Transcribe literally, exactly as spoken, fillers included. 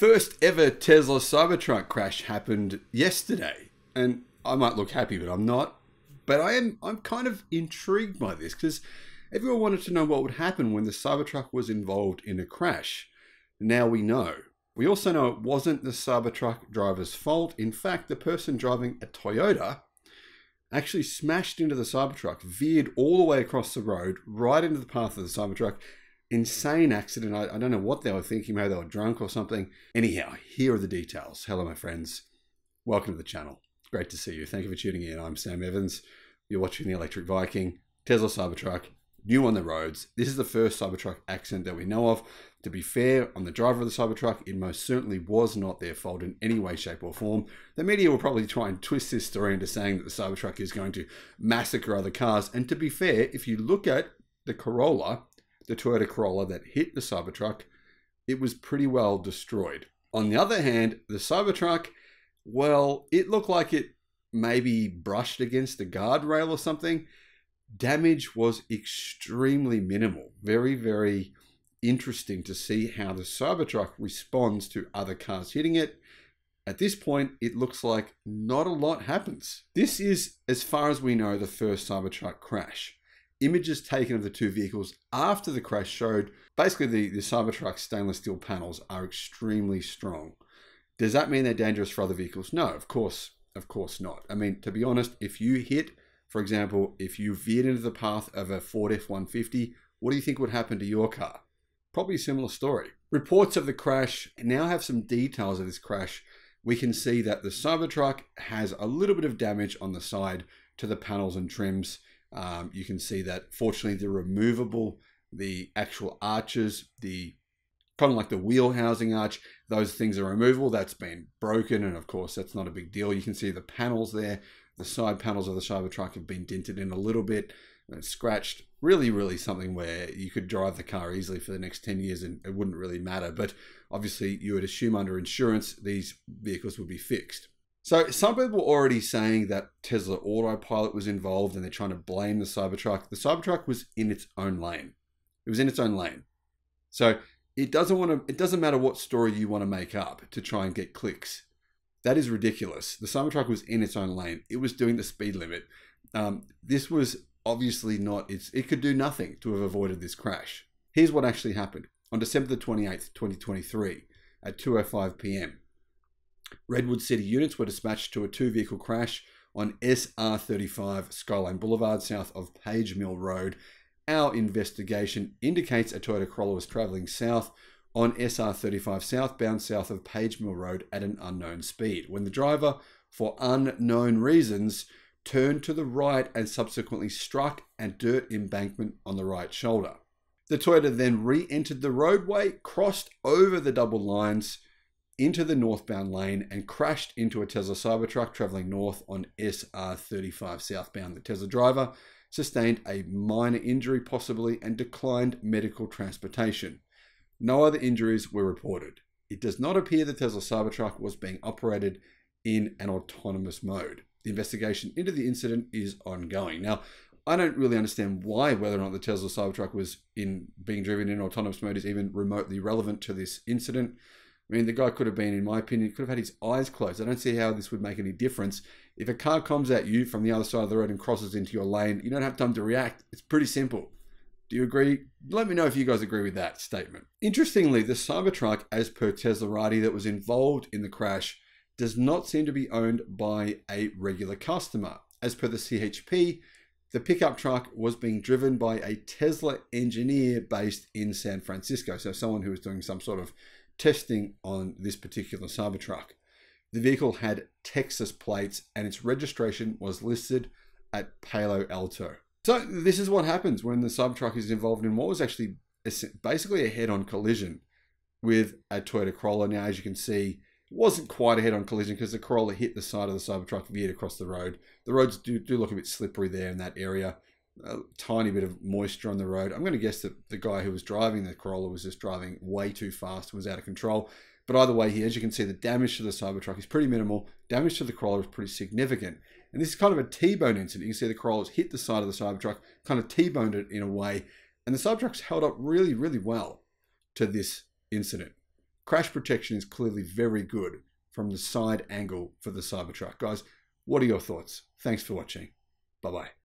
first ever Tesla Cybertruck crash happened yesterday. And I might look happy, but I'm not. But I am, I'm kind of intrigued by this because everyone wanted to know what would happen when the Cybertruck was involved in a crash. Now we know. We also know it wasn't the Cybertruck driver's fault. In fact, the person driving a Toyota actually smashed into the Cybertruck, veered all the way across the road, right into the path of the Cybertruck. Insane accident. I, I don't know what they were thinking. Maybe they were drunk or something. Anyhow, here are the details. Hello, my friends. Welcome to the channel. Great to see you. Thank you for tuning in. I'm Sam Evans. You're watching The Electric Viking. Tesla Cybertruck, new on the roads. This is the first Cybertruck accident that we know of. To be fair, on the driver of the Cybertruck, it most certainly was not their fault in any way, shape or form. The media will probably try and twist this story into saying that the Cybertruck is going to massacre other cars. And to be fair, if you look at the Corolla, the Toyota Corolla that hit the Cybertruck, it was pretty well destroyed. On the other hand, the Cybertruck, well, it looked like it maybe brushed against a guardrail or something. Damage was extremely minimal. Very, very interesting to see how the Cybertruck responds to other cars hitting it. At this point, it looks like not a lot happens. This is, as far as we know, the first Cybertruck crash. Images taken of the two vehicles after the crash showed basically the, the Cybertruck stainless steel panels are extremely strong. Does that mean they're dangerous for other vehicles? No, of course, of course not. I mean, to be honest, if you hit, for example, if you veered into the path of a Ford F one fifty, what do you think would happen to your car? Probably a similar story. Reports of the crash now have some details of this crash. We can see that the Cybertruck has a little bit of damage on the side to the panels and trims. Um, you can see that fortunately the removable, the actual arches, the kind of like the wheel housing arch, those things are removable. That's been broken, and of course that's not a big deal. You can see the panels there, the side panels of the Cybertruck have been dented in a little bit, and scratched. Really, really something where you could drive the car easily for the next ten years and it wouldn't really matter. But obviously you would assume under insurance, these vehicles would be fixed. So some people are already saying that Tesla Autopilot was involved and they're trying to blame the Cybertruck. The Cybertruck was in its own lane. It was in its own lane. So it doesn't want to, it doesn't matter what story you want to make up to try and get clicks. That is ridiculous. The Cybertruck was in its own lane. It was doing the speed limit. Um, this was obviously not, it's, it could do nothing to have avoided this crash. Here's what actually happened. On December the twenty-eighth, twenty twenty-three at two oh five p m, Redwood City units were dispatched to a two-vehicle crash on S R thirty-five Skyline Boulevard, south of Page Mill Road. Our investigation indicates a Toyota Corolla was traveling south on S R thirty-five southbound, south of Page Mill Road at an unknown speed, when the driver, for unknown reasons, turned to the right and subsequently struck a dirt embankment on the right shoulder. The Toyota then re-entered the roadway, crossed over the double lines into the northbound lane, and crashed into a Tesla Cybertruck traveling north on S R thirty-five southbound. The Tesla driver sustained a minor injury possibly and declined medical transportation. No other injuries were reported. It does not appear the Tesla Cybertruck was being operated in an autonomous mode. The investigation into the incident is ongoing. Now, I don't really understand why whether or not the Tesla Cybertruck was in being driven in autonomous mode is even remotely relevant to this incident. I mean, the guy could have been, in my opinion, could have had his eyes closed. I don't see how this would make any difference. If a car comes at you from the other side of the road and crosses into your lane, you don't have time to react. It's pretty simple. Do you agree? Let me know if you guys agree with that statement. Interestingly, the Cybertruck, as per Teslarati, that was involved in the crash, does not seem to be owned by a regular customer. As per the C H P, the pickup truck was being driven by a Tesla engineer based in San Francisco. So someone who was doing some sort of testing on this particular Cybertruck. The vehicle had Texas plates and its registration was listed at Palo Alto. So this is what happens when the Cybertruck is involved in what was actually basically a head-on collision with a Toyota Corolla. Now, as you can see, it wasn't quite a head-on collision because the Corolla hit the side of the Cybertruck, veered across the road. The roads do, do look a bit slippery there in that area. A tiny bit of moisture on the road. I'm going to guess that the guy who was driving the Corolla was just driving way too fast, was out of control. But either way here, as you can see, the damage to the Cybertruck is pretty minimal. Damage to the Corolla is pretty significant. And this is kind of a T-bone incident. You can see the Corolla's hit the side of the Cybertruck, kind of T-boned it in a way. And the Cybertruck's held up really, really well to this incident. Crash protection is clearly very good from the side angle for the Cybertruck. Guys, what are your thoughts? Thanks for watching. Bye-bye.